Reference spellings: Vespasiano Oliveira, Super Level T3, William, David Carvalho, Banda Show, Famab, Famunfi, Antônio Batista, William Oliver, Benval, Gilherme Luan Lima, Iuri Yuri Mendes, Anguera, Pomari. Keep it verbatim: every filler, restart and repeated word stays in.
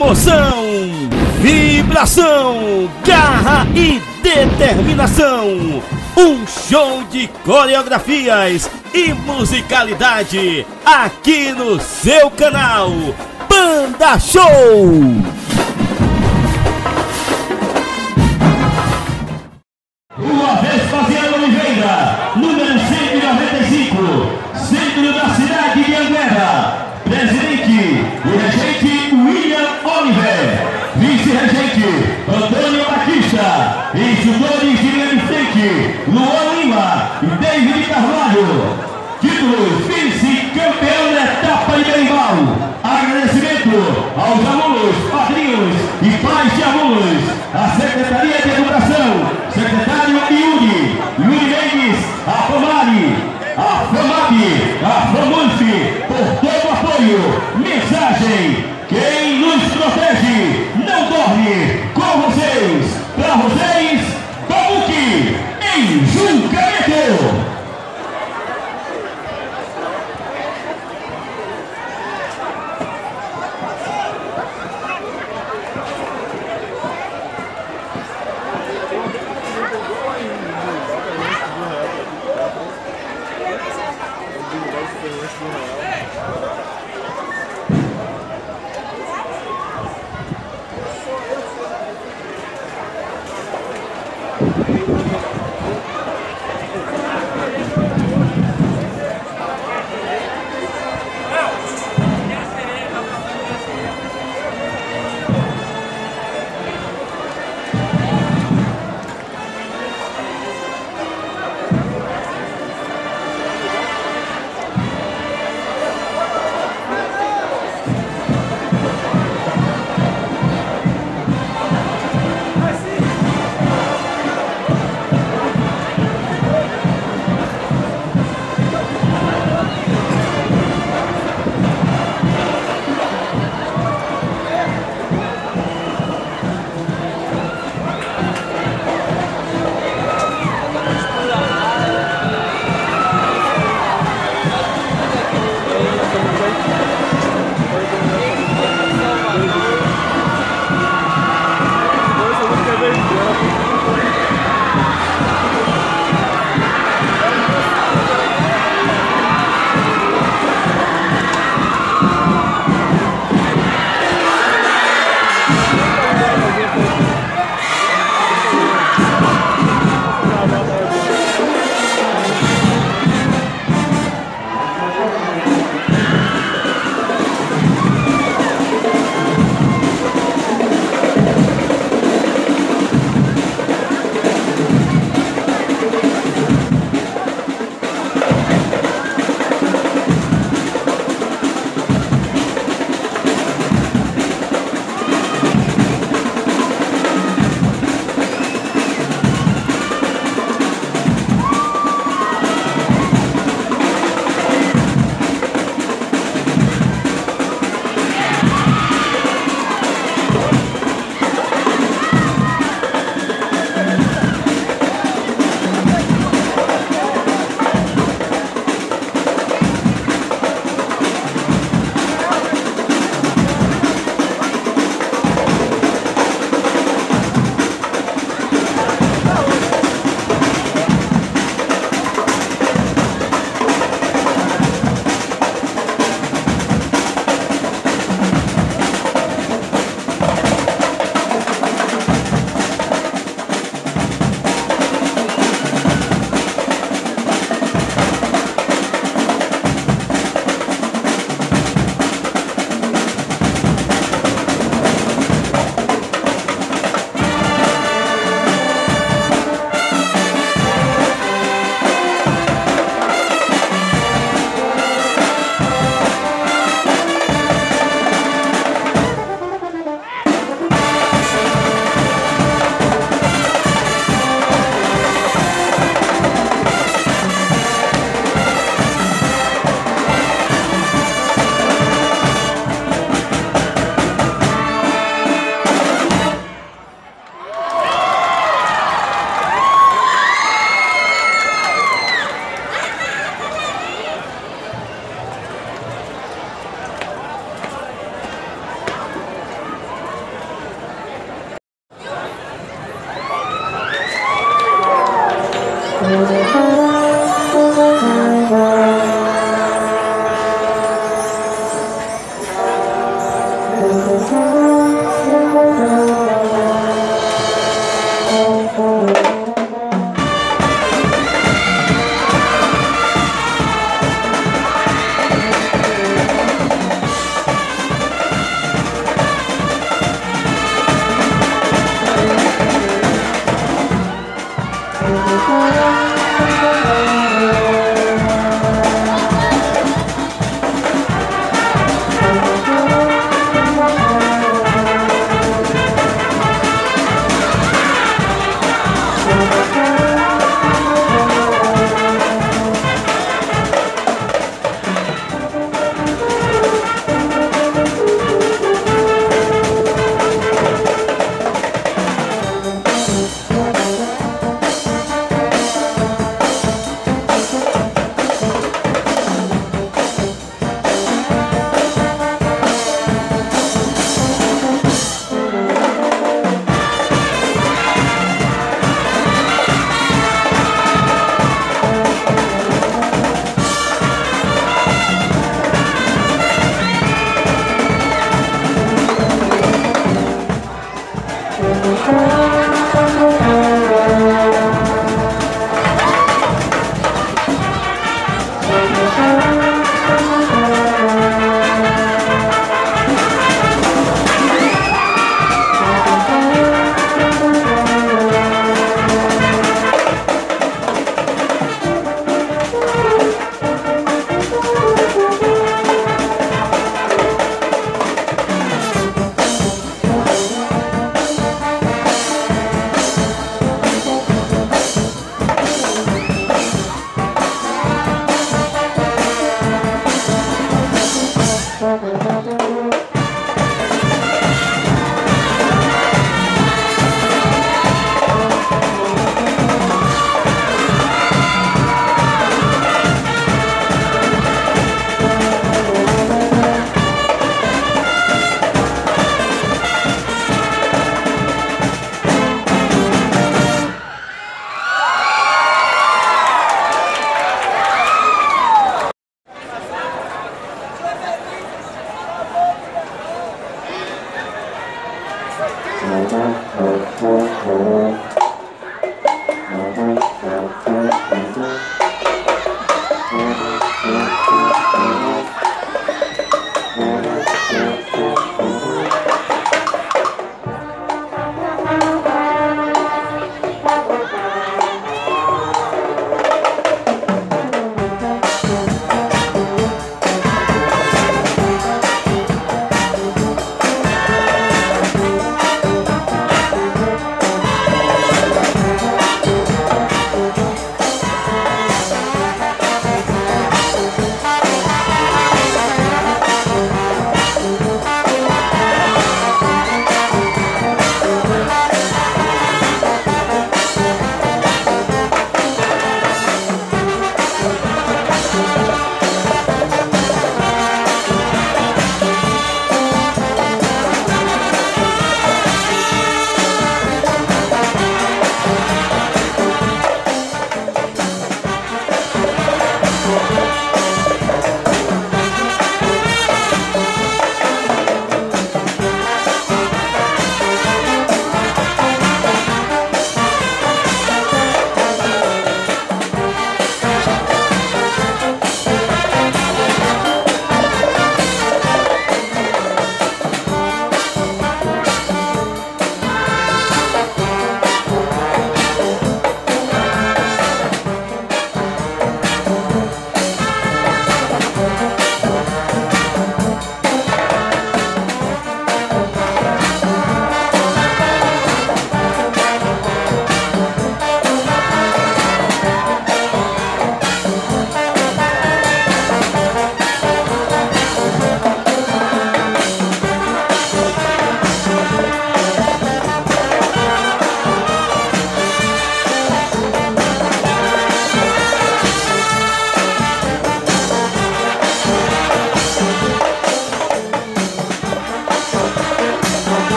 emoção, vibração, garra e determinação. Um show de coreografias e musicalidade aqui no seu canal Banda Show. Rua Vespasiano Oliveira, número cento e noventa e cinco, centro da cidade de Anguera. Presidente, o regente William Oliver, vice-regente Antônio Batista, instrutores Gilherme Luan Lima e David Carvalho. Títulos: vice-campeão da etapa de Benval. Agradecimento aos alunos, padrinhos e pais de alunos, à Secretaria de Educação, secretário Iuri Yuri Mendes, a Pomari, a Famab, a Famunfi, por todo mensagem, quem nos protege não dorme, com vocês, para vocês, como que em julgamento. Thank you.